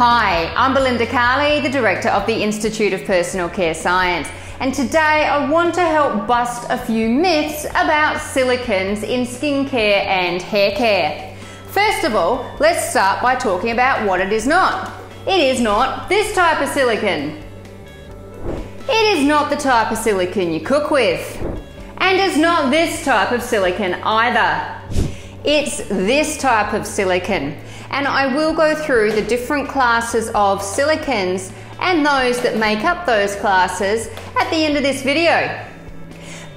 Hi, I'm Belinda Carli, the Director of the Institute of Personal Care Science, and today I want to help bust a few myths about silicones in skincare and hair care. First of all, let's start by talking about what it is not. It is not this type of silicone. It is not the type of silicone you cook with. And it's not this type of silicone either. It's this type of silicone. And I will go through the different classes of silicones and those that make up those classes at the end of this video.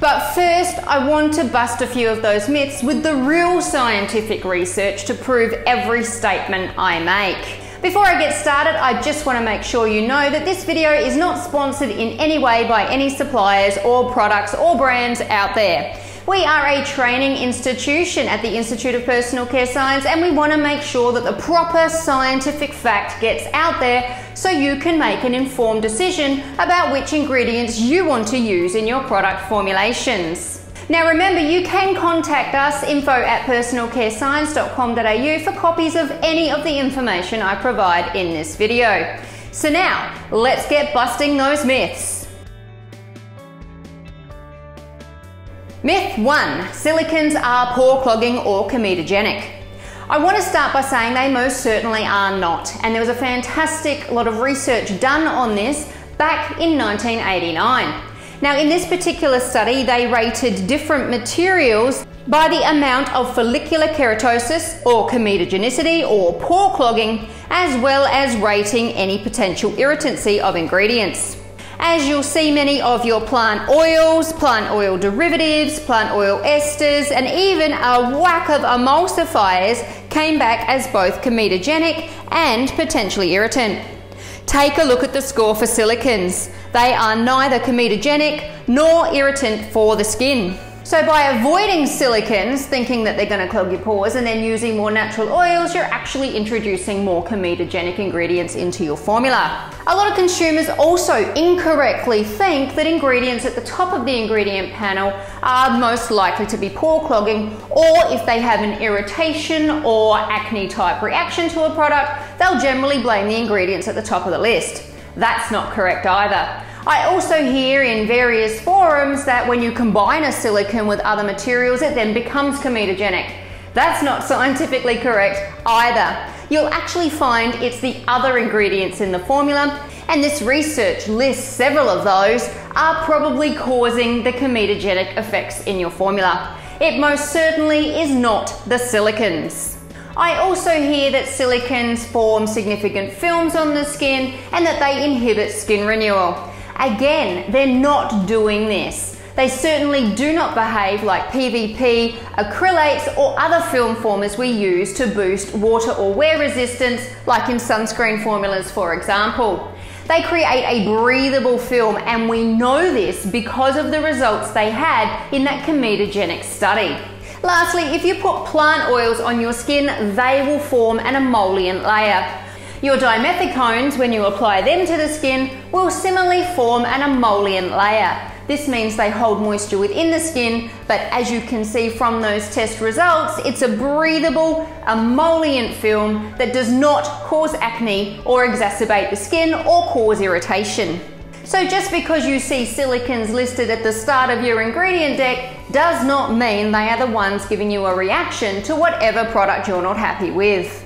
But first, I want to bust a few of those myths with the real scientific research to prove every statement I make. Before I get started, I just want to make sure you know that this video is not sponsored in any way by any suppliers or products or brands out there. We are a training institution at the Institute of Personal Care Science, and we want to make sure that the proper scientific fact gets out there so you can make an informed decision about which ingredients you want to use in your product formulations. Now remember, you can contact us, info@personalcarescience.com.au, for copies of any of the information I provide in this video. So now, let's get busting those myths. Myth 1. Silicones are pore clogging or comedogenic. I want to start by saying they most certainly are not, and there was a fantastic lot of research done on this back in 1989. Now in this particular study, they rated different materials by the amount of follicular keratosis or comedogenicity or pore clogging, as well as rating any potential irritancy of ingredients. As you'll see, many of your plant oils, plant oil derivatives, plant oil esters, and even a whack of emulsifiers came back as both comedogenic and potentially irritant. Take a look at the score for silicones. They are neither comedogenic nor irritant for the skin. So by avoiding silicones, thinking that they're going to clog your pores, and then using more natural oils, you're actually introducing more comedogenic ingredients into your formula. A lot of consumers also incorrectly think that ingredients at the top of the ingredient panel are most likely to be pore clogging, or if they have an irritation or acne type reaction to a product, they'll generally blame the ingredients at the top of the list. That's not correct either. I also hear in various forums that when you combine a silicone with other materials, it then becomes comedogenic. That's not scientifically correct either. You'll actually find it's the other ingredients in the formula, and this research lists several of those, are probably causing the comedogenic effects in your formula. It most certainly is not the silicones. I also hear that silicones form significant films on the skin and that they inhibit skin renewal. Again, they're not doing this. They certainly do not behave like PVP, acrylates, or other film formers we use to boost water or wear resistance, like in sunscreen formulas, for example. They create a breathable film, and we know this because of the results they had in that comedogenic study. Lastly, if you put plant oils on your skin, they will form an emollient layer. Your dimethicones, when you apply them to the skin, will similarly form an emollient layer. This means they hold moisture within the skin, but as you can see from those test results, it's a breathable, emollient film that does not cause acne or exacerbate the skin or cause irritation. So just because you see silicones listed at the start of your ingredient deck does not mean they are the ones giving you a reaction to whatever product you're not happy with.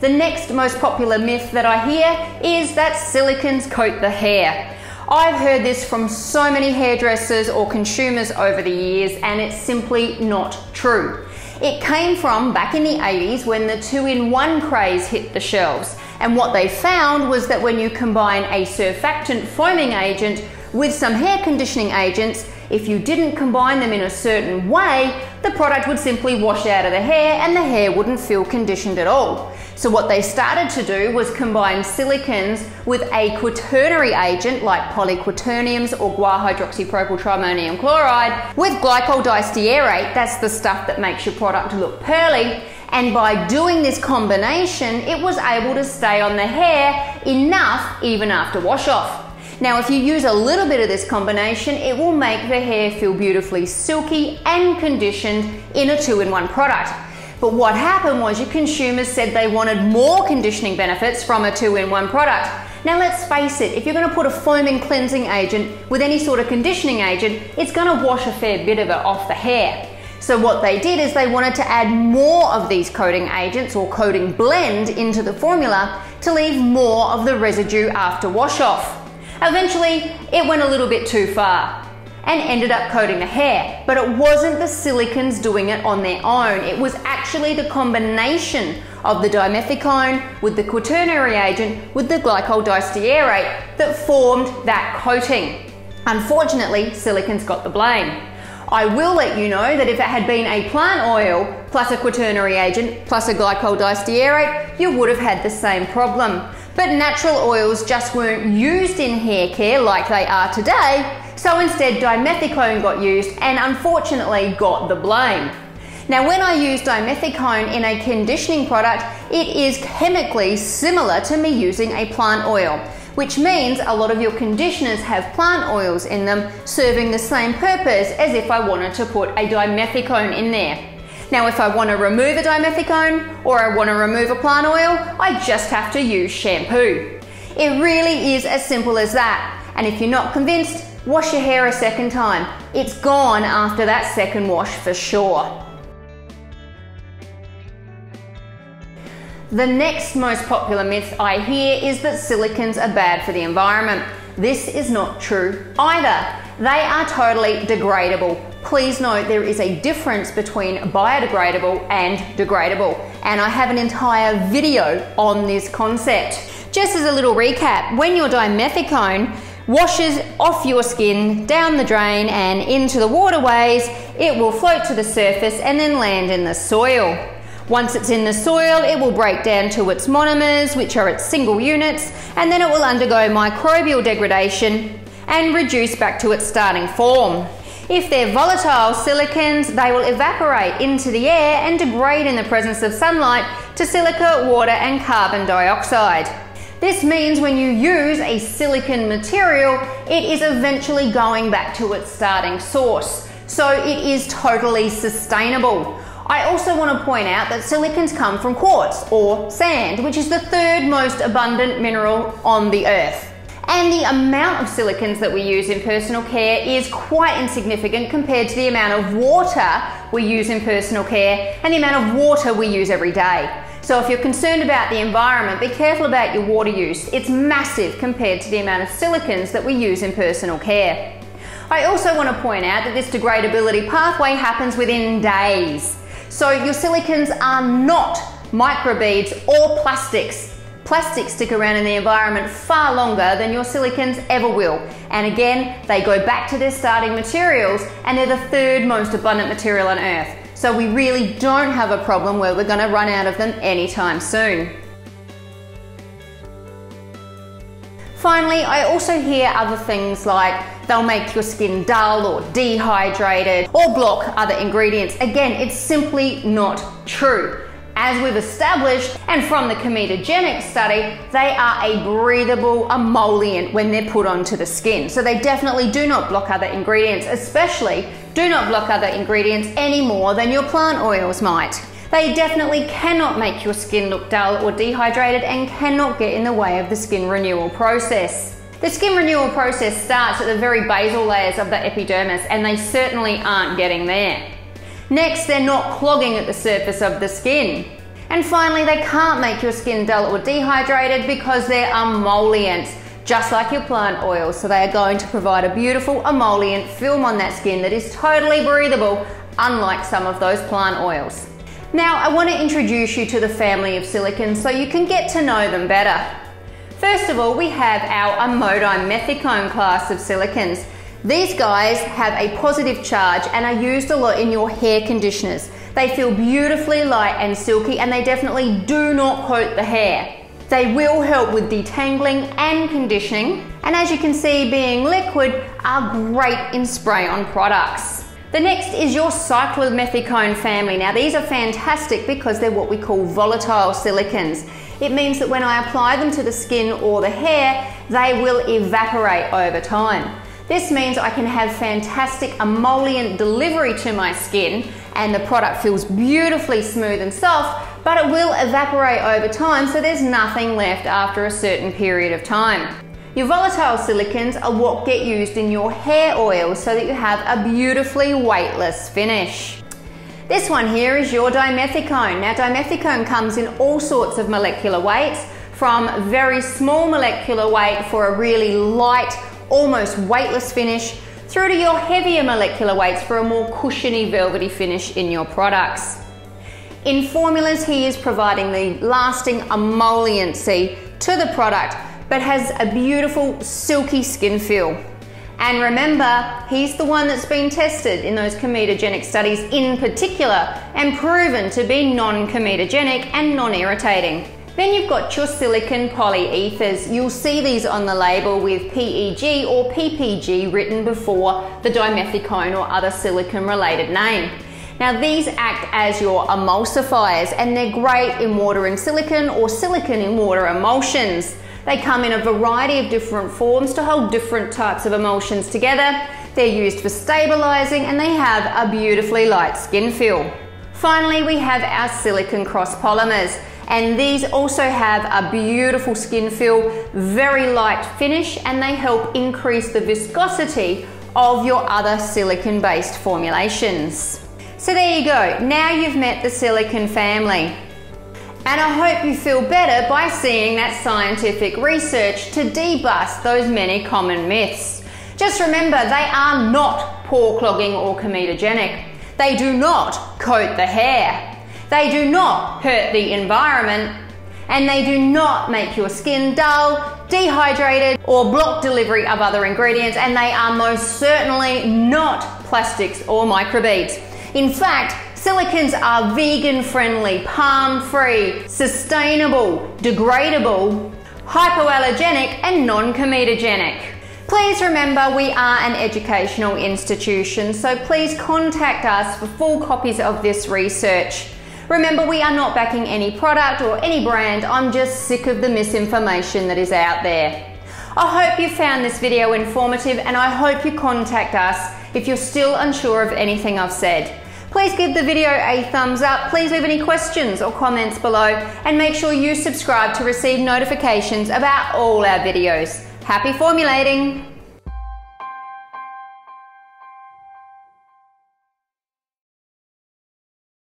The next most popular myth that I hear is that silicones coat the hair. I've heard this from so many hairdressers or consumers over the years, and it's simply not true. It came from back in the 80s when the 2-in-1 craze hit the shelves, and what they found was that when you combine a surfactant foaming agent with some hair conditioning agents, if you didn't combine them in a certain way, the product would simply wash out of the hair and the hair wouldn't feel conditioned at all. So what they started to do was combine silicones with a quaternary agent like polyquaterniums or gua trimonium chloride with glycol distearate, that's the stuff that makes your product look pearly, and by doing this combination, it was able to stay on the hair enough even after wash off. Now if you use a little bit of this combination, it will make the hair feel beautifully silky and conditioned in a 2-in-1 product. But what happened was your consumers said they wanted more conditioning benefits from a two-in-one product. Now let's face it, if you're going to put a foaming cleansing agent with any sort of conditioning agent, it's going to wash a fair bit of it off the hair. So what they did is they wanted to add more of these coating agents or coating blend into the formula to leave more of the residue after wash off. Eventually, it went a little bit too far and ended up coating the hair, but it wasn't the silicones doing it on their own. It was actually the combination of the dimethicone with the quaternary agent with the glycol distearate that formed that coating. Unfortunately, silicones got the blame. I will let you know that if it had been a plant oil plus a quaternary agent plus a glycol distearate, you would have had the same problem. But natural oils just weren't used in hair care like they are today, so instead dimethicone got used and unfortunately got the blame. Now when I use dimethicone in a conditioning product, it is chemically similar to me using a plant oil, which means a lot of your conditioners have plant oils in them, serving the same purpose as if I wanted to put a dimethicone in there. Now if I want to remove a dimethicone or I want to remove a plant oil, I just have to use shampoo. It really is as simple as that. And if you're not convinced, wash your hair a second time. It's gone after that second wash for sure. The next most popular myth I hear is that silicones are bad for the environment. This is not true either. They are totally degradable. Please note there is a difference between biodegradable and degradable, and I have an entire video on this concept. Just as a little recap, when your dimethicone washes off your skin, down the drain and into the waterways, it will float to the surface and then land in the soil. Once it's in the soil, it will break down to its monomers, which are its single units, and then it will undergo microbial degradation and reduce back to its starting form. If they're volatile silicones, they will evaporate into the air and degrade in the presence of sunlight to silica, water, and carbon dioxide. This means when you use a silicone material, it is eventually going back to its starting source. So it is totally sustainable. I also want to point out that silicones come from quartz or sand, which is the third most abundant mineral on the earth. And the amount of silicones that we use in personal care is quite insignificant compared to the amount of water we use in personal care and the amount of water we use every day. So if you're concerned about the environment, be careful about your water use. It's massive compared to the amount of silicones that we use in personal care. I also want to point out that this degradability pathway happens within days. So your silicones are not microbeads or plastics. Plastics stick around in the environment far longer than your silicones ever will. And again, they go back to their starting materials and they're the third most abundant material on Earth. So we really don't have a problem where we're going to run out of them anytime soon. Finally, I also hear other things like they'll make your skin dull or dehydrated or block other ingredients. Again, it's simply not true. As we've established, and from the comedogenic study, they are a breathable emollient when they're put onto the skin. So they definitely do not block other ingredients, especially do not block other ingredients any more than your plant oils might. They definitely cannot make your skin look dull or dehydrated and cannot get in the way of the skin renewal process. The skin renewal process starts at the very basal layers of the epidermis and they certainly aren't getting there. Next, they're not clogging at the surface of the skin. And finally, they can't make your skin dull or dehydrated because they're emollients, just like your plant oils. So they are going to provide a beautiful emollient film on that skin that is totally breathable, unlike some of those plant oils. Now, I want to introduce you to the family of silicones so you can get to know them better. First of all, we have our amodimethicone class of silicones. These guys have a positive charge and are used a lot in your hair conditioners. They feel beautifully light and silky and they definitely do not coat the hair. They will help with detangling and conditioning, and as you can see, being liquid, are great in spray-on products. The next is your cyclomethicone family. Now these are fantastic because they're what we call volatile silicones. It means that when I apply them to the skin or the hair, they will evaporate over time. This means I can have fantastic emollient delivery to my skin and the product feels beautifully smooth and soft, but it will evaporate over time, so there's nothing left after a certain period of time. Your volatile silicons are what get used in your hair oil so that you have a beautifully weightless finish. This one here is your dimethicone. Now, dimethicone comes in all sorts of molecular weights, from very small molecular weight for a really light, almost weightless finish, through to your heavier molecular weights for a more cushiony, velvety finish in your products. In formulas, he is providing the lasting emolliency to the product, but has a beautiful silky skin feel. And remember, he's the one that's been tested in those comedogenic studies in particular and proven to be non-comedogenic and non-irritating. Then you've got your silicone polyethers. You'll see these on the label with PEG or PPG written before the dimethicone or other silicone related name. Now, these act as your emulsifiers, and they're great in water and silicone or silicone in water emulsions. They come in a variety of different forms to hold different types of emulsions together. They're used for stabilizing, and they have a beautifully light skin feel. Finally, we have our silicone cross polymers, and these also have a beautiful skin feel, very light finish, and they help increase the viscosity of your other silicone-based formulations. So there you go, now you've met the silicone family. And I hope you feel better by seeing that scientific research to debust those many common myths. Just remember, they are not pore clogging or comedogenic. They do not coat the hair. They do not hurt the environment. And they do not make your skin dull, dehydrated, or block delivery of other ingredients. And they are most certainly not plastics or microbeads. In fact, silicones are vegan-friendly, palm-free, sustainable, degradable, hypoallergenic, and non-comedogenic. Please remember, we are an educational institution, so please contact us for full copies of this research. Remember, we are not backing any product or any brand. I'm just sick of the misinformation that is out there. I hope you found this video informative, and I hope you contact us if you're still unsure of anything I've said. Please give the video a thumbs up, please leave any questions or comments below, and make sure you subscribe to receive notifications about all our videos. Happy formulating!